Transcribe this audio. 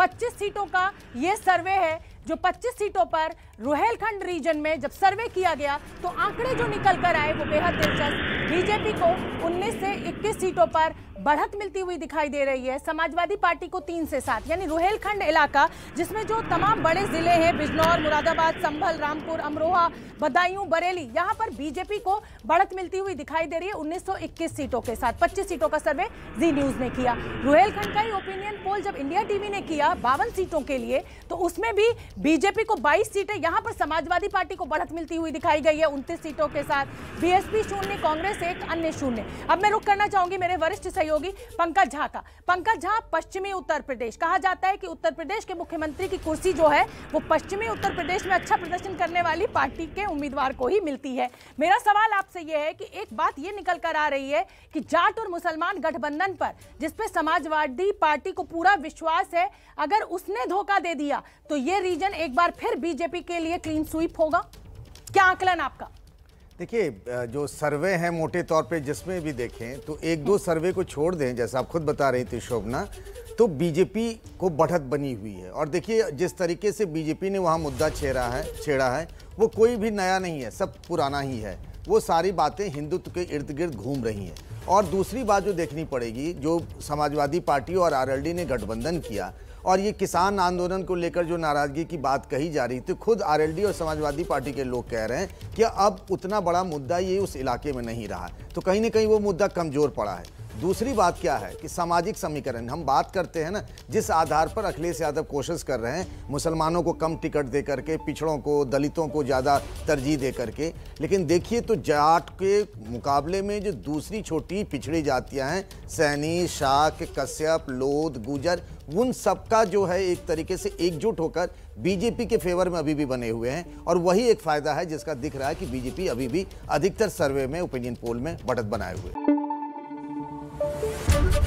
25 सीटों का ये सर्वे है, जो 25 सीटों पर रुहेलखंड रीजन में जब सर्वे किया गया तो आंकड़े जो निकल कर आए वो बेहद दिलचस्प। बीजेपी को 19 से 21 सीटों पर बढ़त मिलती हुई दिखाई दे रही है, समाजवादी पार्टी को 3 से 7, यानी रुहेलखंड इलाका जिसमें जो तमाम बड़े जिले हैं बिजनौर, मुरादाबाद, संभल, रामपुर, अमरोहा, बदायूं, बरेली, यहाँ पर बीजेपी को बढ़त मिलती हुई दिखाई दे रही है 1921 सीटों के साथ। 25 सीटों का सर्वे जी न्यूज ने किया। रुहेलखंड का ही ओपिनियन पोल जब इंडिया टीवी ने किया 52 सीटों के लिए तो उसमें भी बीजेपी को 22 सीटें, यहाँ पर समाजवादी पार्टी को बढ़त मिलती हुई दिखाई गई है 29 सीटों के साथ। बीएसपी शून्य, कांग्रेस एक, अन्य शून्य। अब मैं रुख करना चाहूंगी मेरे वरिष्ठ सहयोगी पंकज झा का। पंकज झा, पश्चिमी उत्तर प्रदेश, कहा जाता है कि उत्तर प्रदेश के मुख्यमंत्री की कुर्सी जो है वो पश्चिमी उत्तर प्रदेश में अच्छा प्रदर्शन करने वाली पार्टी के उम्मीदवार को ही मिलती है। मेरा सवाल आपसे यह है कि एक बात ये निकल कर आ रही है कि जाट और मुसलमान गठबंधन पर जिसपे समाजवादी पार्टी को पूरा विश्वास है, अगर उसने धोखा दे दिया तो ये रीजन एक बार फिर बीजेपी के लिए क्लीन स्वीप होगा, क्या आकलन आपका? देखिए, जो सर्वे हैं मोटे तौर पे जिसमें भी देखें तो एक दो सर्वे को छोड़ दें, जैसा आप खुद बता रही थी शोभना, तो बीजेपी को बढ़त बनी हुई है। और देखिए जिस तरीके से बीजेपी ने वहाँ मुद्दा छेड़ा है वो कोई भी नया नहीं है, सब पुराना ही है। वो सारी बातें हिंदुत्व के इर्द गिर्द घूम रही हैं। और दूसरी बात जो देखनी पड़ेगी, जो समाजवादी पार्टी और आरएलडी ने गठबंधन किया और ये किसान आंदोलन को लेकर जो नाराज़गी की बात कही जा रही थी, खुद आरएलडी और समाजवादी पार्टी के लोग कह रहे हैं कि अब उतना बड़ा मुद्दा ये उस इलाके में नहीं रहा, तो कहीं ना कहीं वो मुद्दा कमज़ोर पड़ा है। दूसरी बात क्या है कि सामाजिक समीकरण हम बात करते हैं ना, जिस आधार पर अखिलेश यादव कोशिश कर रहे हैं मुसलमानों को कम टिकट दे करके, पिछड़ों को, दलितों को ज़्यादा तरजीह दे करके, लेकिन देखिए तो जाट के मुकाबले में जो दूसरी छोटी पिछड़ी जातियां हैं, सैनी, शाक, कश्यप, लोध, गुजर, उन सबका जो है एक तरीके से एकजुट होकर बीजेपी के फेवर में अभी भी बने हुए हैं। और वही एक फ़ायदा है जिसका दिख रहा है कि बीजेपी अभी भी अधिकतर सर्वे में, ओपिनियन पोल में बढ़त बनाए हुए है।